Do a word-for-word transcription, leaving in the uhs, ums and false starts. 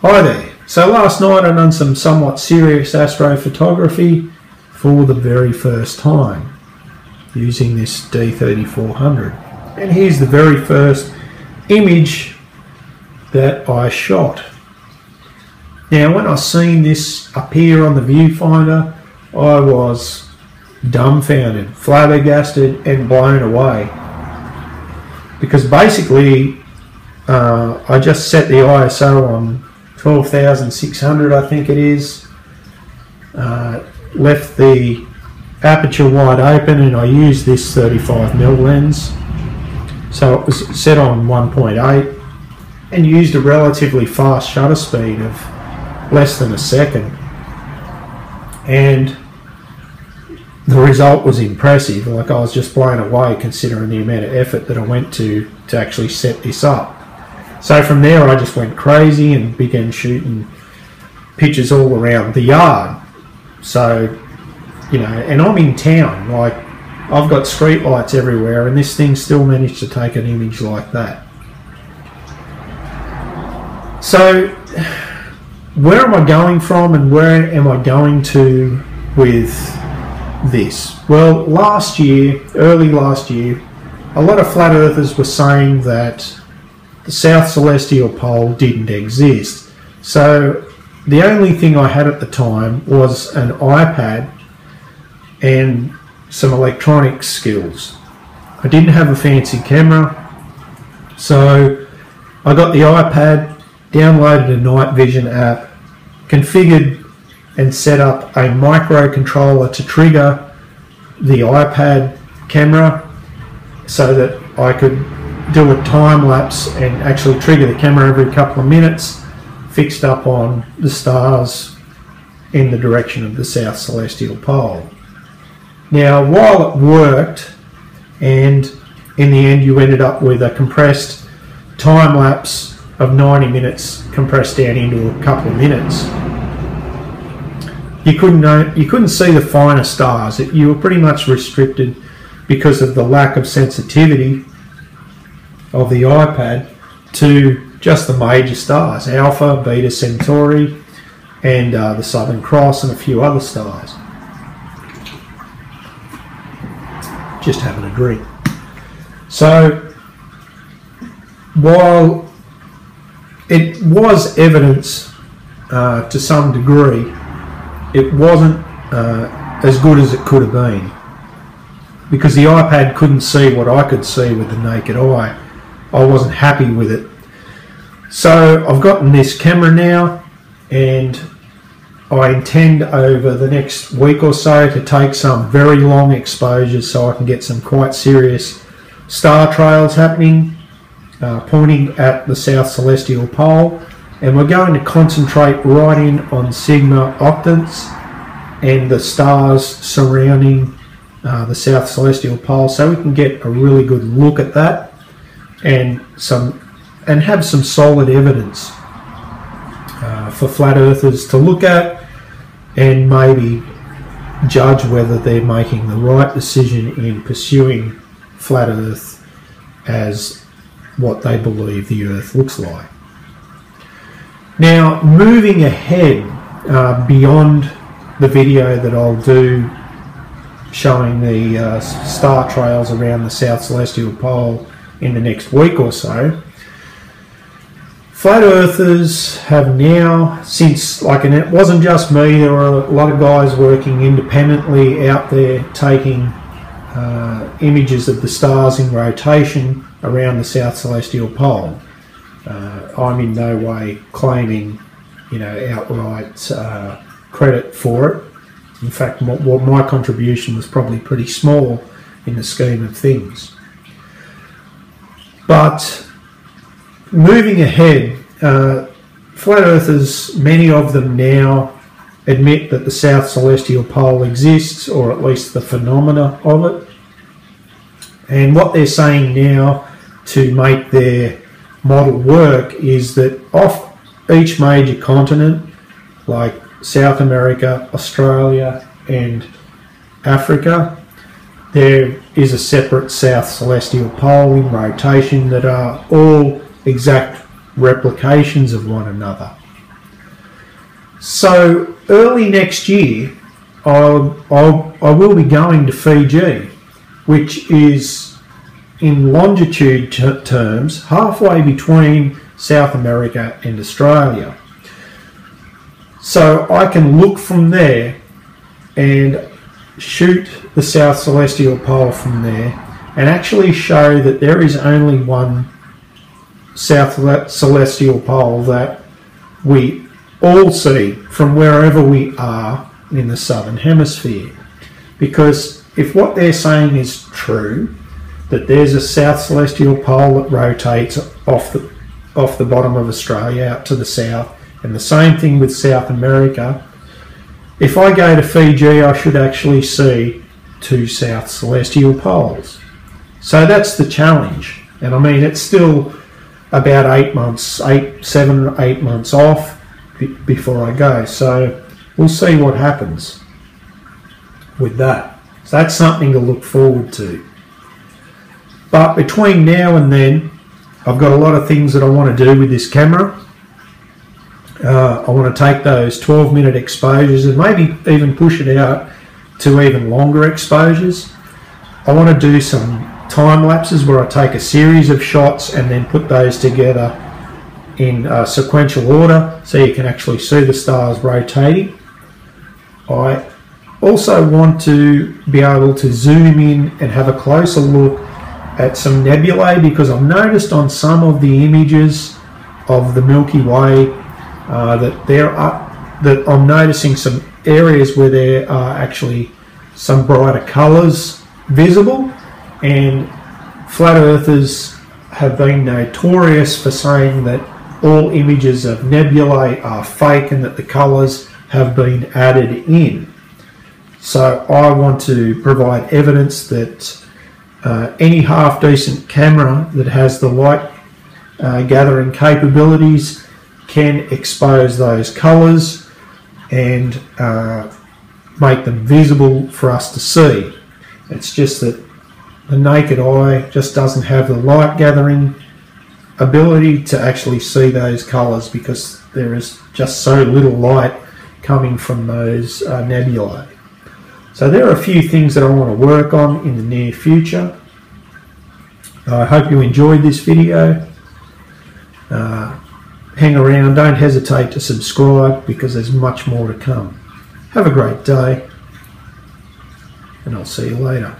Hi there. So last night I done some somewhat serious astrophotography for the very first time using this D thirty-four hundred, and here's the very first image that I shot. Now when I seen this appear on the viewfinder, I was dumbfounded, flabbergasted and blown away, because basically uh, I just set the I S O on twelve thousand six hundred, I think it is, uh, left the aperture wide open, and I used this thirty-five millimeter lens, so it was set on one point eight and used a relatively fast shutter speed of less than a second, and the result was impressive. Like, I was just blown away considering the amount of effort that I went to to actually set this up. So from there I just went crazy and began shooting pictures all around the yard. So, you know, and I'm in town, like I've got street lights everywhere, and this thing still managed to take an image like that. So where am I going from and where am I going to with this? Well, last year, early last year, a lot of flat earthers were saying that the South Celestial Pole didn't exist. So the only thing I had at the time was an iPad and some electronic skills. I didn't have a fancy camera, so I got the iPad, downloaded a night vision app, configured and set up a microcontroller to trigger the iPad camera so that I could do a time lapse and actually trigger the camera every couple of minutes, fixed up on the stars in the direction of the South Celestial Pole. Now, while it worked, and in the end you ended up with a compressed time lapse of ninety minutes compressed down into a couple of minutes, you couldn't know, you couldn't see the finer stars. You were pretty much restricted because of the lack of sensitivity of the iPad to just the major stars, Alpha, Beta Centauri, and uh, the Southern Cross, and a few other stars. Just having a drink. So while it was evidence uh, to some degree, it wasn't uh, as good as it could have been, because the iPad couldn't see what I could see with the naked eye. I wasn't happy with it. So I've gotten this camera now, and I intend over the next week or so to take some very long exposures so I can get some quite serious star trails happening, uh, pointing at the South Celestial Pole, and we're going to concentrate right in on Sigma Octans and the stars surrounding uh, the South Celestial Pole, so we can get a really good look at that and some and have some solid evidence uh, for flat earthers to look at and maybe judge whether they're making the right decision in pursuing flat earth as what they believe the earth looks like. Now, moving ahead uh, beyond the video that I'll do showing the uh, star trails around the South Celestial Pole in the next week or so, flat earthers have now, since, like, and it wasn't just me, there were a lot of guys working independently out there taking uh, images of the stars in rotation around the South Celestial Pole. Uh, I'm in no way claiming, you know, outright uh, credit for it. In fact, my, well, my contribution was probably pretty small in the scheme of things. But moving ahead, uh, flat earthers, many of them now admit that the South Celestial Pole exists, or at least the phenomena of it. And what they're saying now to make their model work is that off each major continent, like South America, Australia and Africa, there is a separate South Celestial Pole in rotation that are all exact replications of one another. So early next year, I'll, I'll, I will be going to Fiji, which is in longitude t terms halfway between South America and Australia. So I can look from there and shoot the South Celestial Pole from there and actually show that there is only one South Celestial Pole that we all see from wherever we are in the Southern Hemisphere. Because if what they're saying is true, that there's a South Celestial Pole that rotates off the, off the bottom of Australia out to the south, and the same thing with South America, if I go to Fiji, I should actually see two South Celestial Poles. So that's the challenge. And I mean, it's still about eight months, eight, seven or eight months off before I go. So we'll see what happens with that. So that's something to look forward to. But between now and then, I've got a lot of things that I want to do with this camera. Uh, I want to take those twelve minute exposures and maybe even push it out to even longer exposures. I want to do some time lapses where I take a series of shots and then put those together in uh, sequential order so you can actually see the stars rotating. I also want to be able to zoom in and have a closer look at some nebulae, because I've noticed on some of the images of the Milky Way Uh, that there are, that I'm noticing some areas where there are actually some brighter colours visible, and flat earthers have been notorious for saying that all images of nebulae are fake and that the colours have been added in. So I want to provide evidence that uh, any half decent camera that has the light uh, gathering capabilities can expose those colours and uh, make them visible for us to see. It's just that the naked eye just doesn't have the light gathering ability to actually see those colours, because there is just so little light coming from those uh, nebulae. So there are a few things that I want to work on in the near future. I hope you enjoyed this video. Uh, Hang around, don't hesitate to subscribe, because there's much more to come. Have a great day, and I'll see you later.